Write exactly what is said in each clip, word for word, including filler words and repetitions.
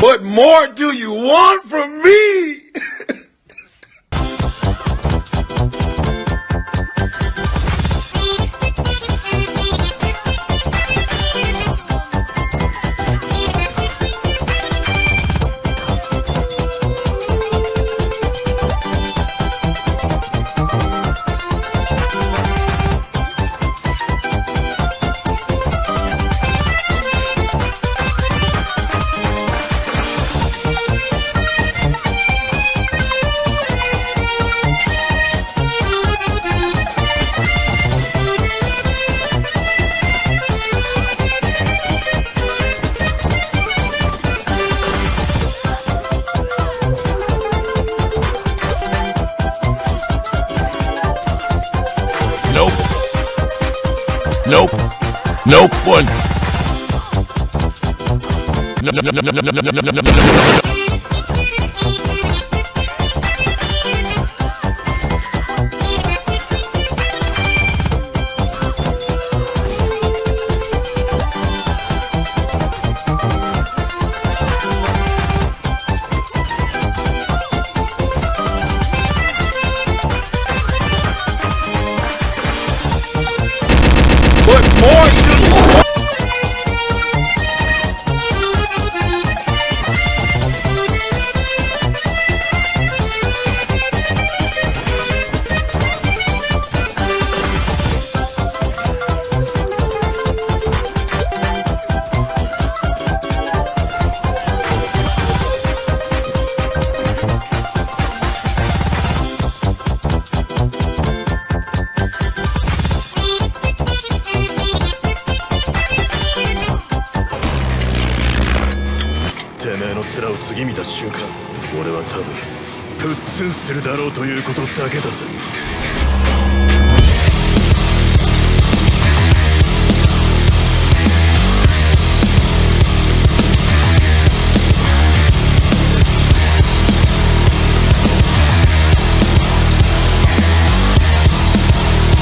What more do you want from me? Nope. Nope. One. No, no, no, no, no, no, no, no, no, no.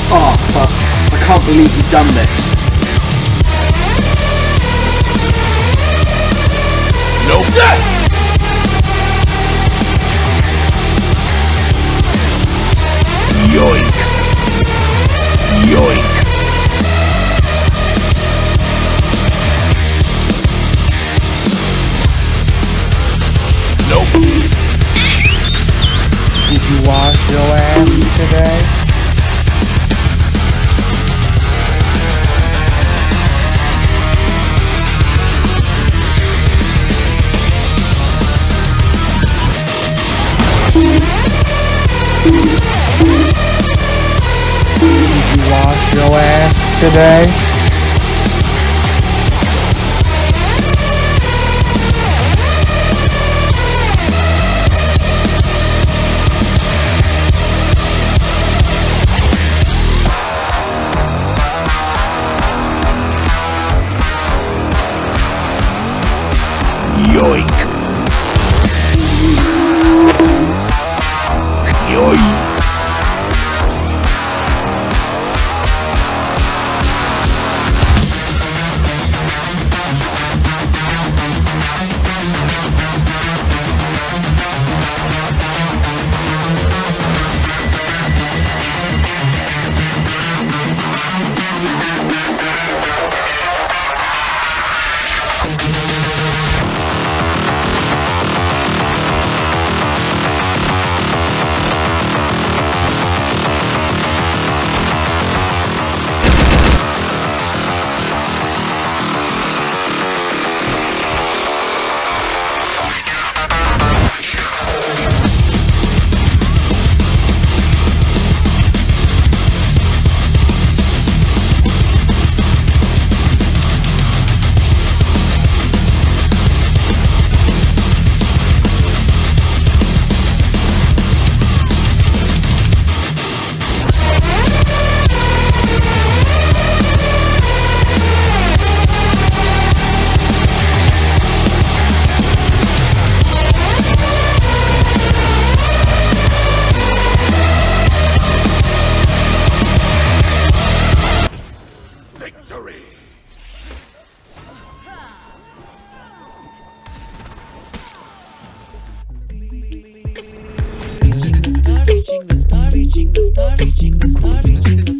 Oh, fuck. I can't believe you've done this. Nope. Yeah! Yoink! Yoink! Nope! Did you wash your ass today? your ass today. Yoink. Yoink. Reaching the star, reaching the star, reaching the star, reaching the star.